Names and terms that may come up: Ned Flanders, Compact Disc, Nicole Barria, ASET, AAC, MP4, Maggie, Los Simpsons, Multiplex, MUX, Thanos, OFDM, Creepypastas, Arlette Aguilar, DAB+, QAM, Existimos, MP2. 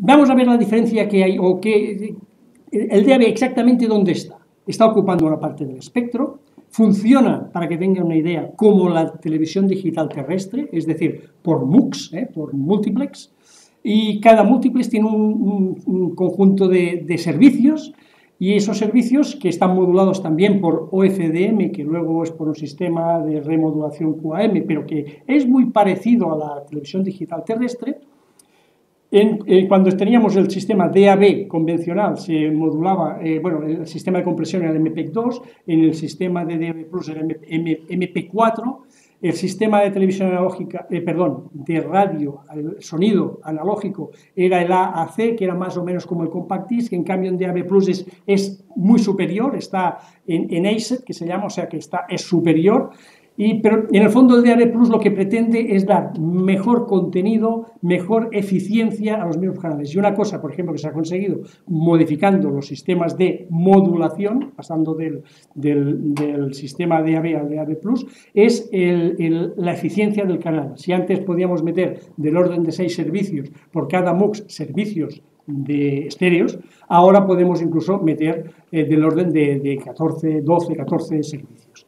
Vamos a ver la diferencia que hay, o que el DAB exactamente dónde está. Está ocupando una parte del espectro, funciona, para que tengan una idea, como la televisión digital terrestre, es decir, por MUX, por Multiplex, y cada Multiplex tiene un conjunto de servicios, y esos servicios que están modulados también por OFDM, que luego es por un sistema de remodulación QAM, pero que es muy parecido a la televisión digital terrestre. Cuando teníamos el sistema DAB convencional se modulaba, el sistema de compresión era el MP2, en el sistema de DAB+ era el MP4, el sistema de televisión analógica, de radio, el sonido analógico era el AAC, que era más o menos como el Compact Disc, en cambio en DAB+ es muy superior, está en ASET, que se llama, o sea que es superior. Pero en el fondo el DAB+ lo que pretende es dar mejor contenido, mejor eficiencia a los mismos canales. Y una cosa, por ejemplo, que se ha conseguido modificando los sistemas de modulación, pasando del sistema DAB al DAB+, es la eficiencia del canal. Si antes podíamos meter del orden de 6 servicios por cada MUX servicios de estéreos, ahora podemos incluso meter del orden de 14, 12, 14 servicios.